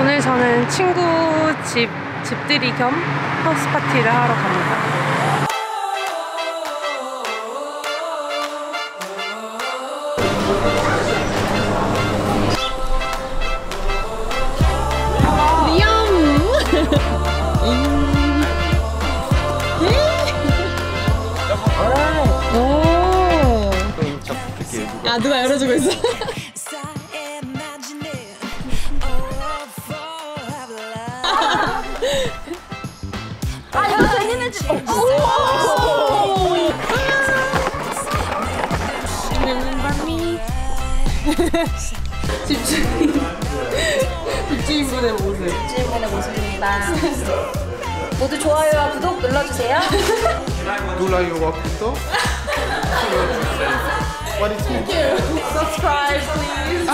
오늘 저는 친구 집들이 겸 하우스 파티를 하러 갑니다. 아, 누가 열어주고 있어? 아, 열어 되는 줄. Remember me. 집주인분의 모습. 집주인분의 모습입니다. 모두 좋아요와 구독 눌러주세요. 눌러요와 구독. What is it? Thank you. Subscribe, please. Oh.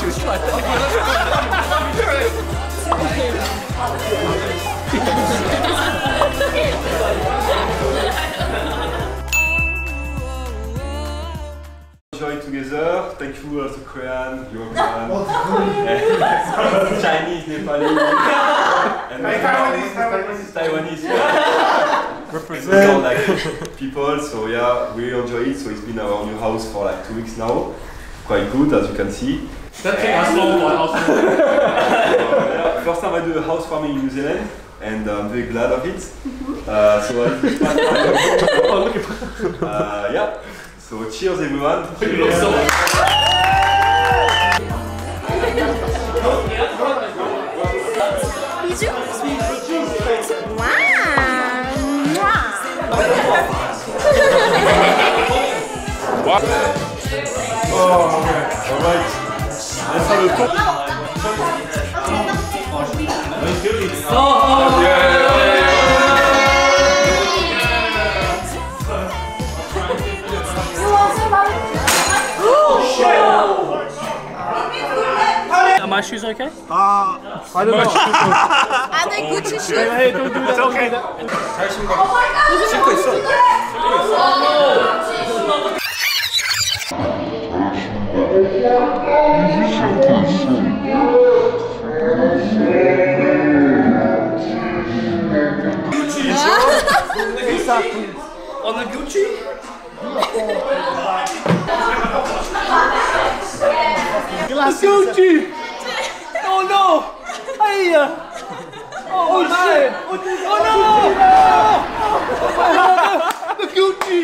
She was trying to together. Thank you as the Korean, European, Chinese, Nepali, and Taiwanese. Represent all like people. So yeah, we enjoy it. So it's been our new house for like 2 weeks now. Quite good, as you can see. That thing was so house. First time I do a house farming in New Zealand, and I'm very glad of it. So yeah. So cheers everyone! Cheers. Are my shoes okay? I don't know. Are they Gucci shoes? Hey, don't do that. It's okay. Oh my god! On the Gucci? Gucci! Oh no! Hey! Oh shit! Oh no! Oh, the Gucci!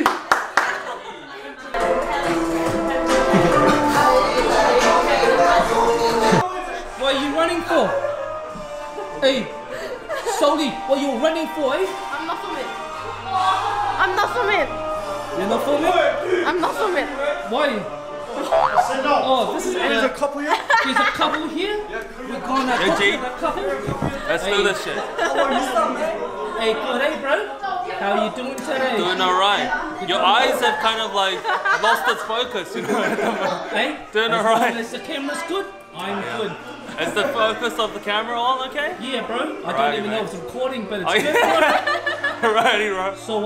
What are you running for? Hey! Soli, what are you running for, eh? I'm not from it. I'm not from it. You're not from it? I'm not from it. Why? Oh, this is there's a couple here. There's a couple here. We're going to couple. Let's do this shit. Hey, good day, bro. How are you doing today? Doing alright. Your eyes have kind of like lost its focus, you know. Hey, doing alright. Is the camera's good? I'm good. Is the focus of the camera on okay? Yeah, bro. I don't even know it's recording, but it's good. Alrighty, bro. So,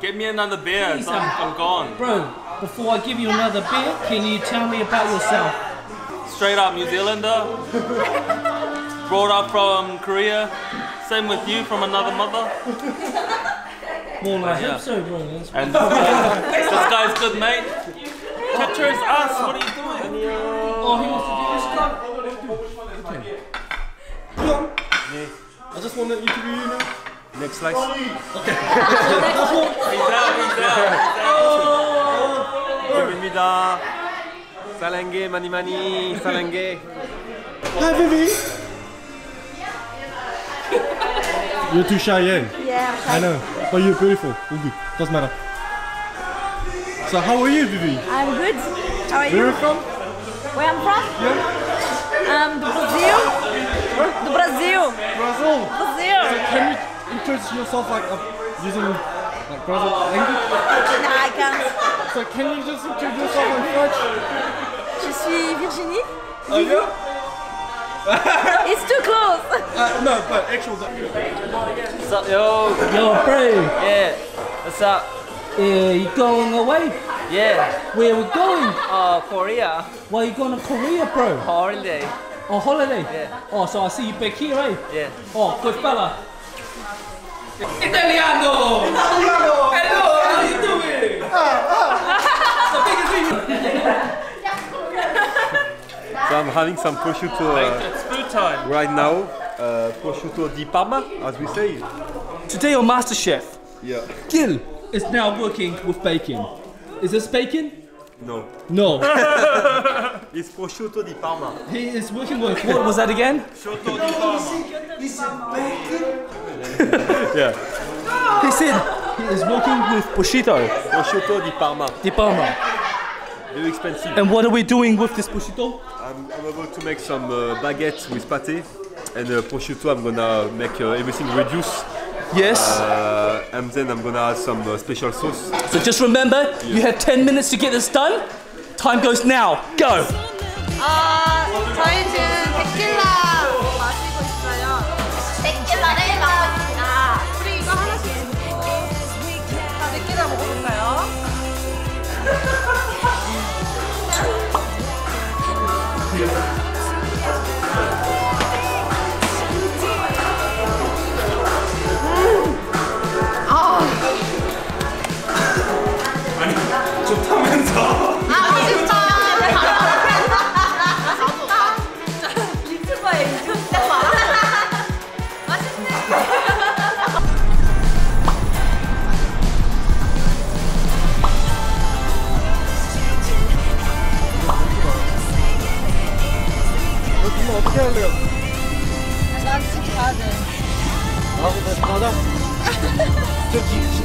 get me another beer. Please, I'm gone, bro. Before I give you another beer, can you tell me about yourself? Straight up New Zealander, brought up from Korea, same with you from another mother. Well, I hope so, bro. And this guy's good, mate. Capture his ass, what are you doing? Oh, he wants to do this stuff? I just want you to be you now. Next slice. Okay. He's out. 감사합니다. 사랑해 많이 많이 사랑해. Hi baby. You're too shy, yeah? Yeah. I know, but you're beautiful. Doesn't matter. So how are you, baby? I'm good. How are you? Where are you from? Where I'm from? Yeah. Brazil. The Brazil. Brazil. Brazil. So can you introduce yourself like using like Brazil language? No, I can't. So can you just introduce yourself in French? Je suis Virginie. It's too close. No, but actual. What's up, yo? Yo, bro. Yeah. What's up? You going away? Yeah. Where are we going? Korea. Why are you going to Korea, bro? Holiday. Oh, holiday? Yeah. Oh, so I see you back here, right? Yeah. Oh, good fella. Italiano! Italiano! Hello, how you doing? So take a drink. So I'm having some prosciutto. It's food time. Right now, prosciutto di Parma, as we say. Today on MasterChef, yeah. Gil is now working with bacon. Is this bacon? No. No. It's prosciutto di Parma. He is working with, what was that again? Prosciutto di Parma. Is it bacon? Yeah. He said he is working with prosciutto di Parma. Di Parma. Very expensive. And what are we doing with this prosciutto? I'm about to make some baguettes with pate and prosciutto. I'm gonna make everything reduced. Yes. And then I'm gonna add some special sauce. So just remember, yeah, you have 10 minutes to get this done. Time goes now. Go. 저희 지금 테킬라 마시고 있어요. 테킬라를 마셨습니다. 우리 이거 하나씩 다 느끼다 먹어볼까요?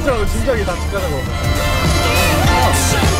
진짜 진작에 다 집 가자고.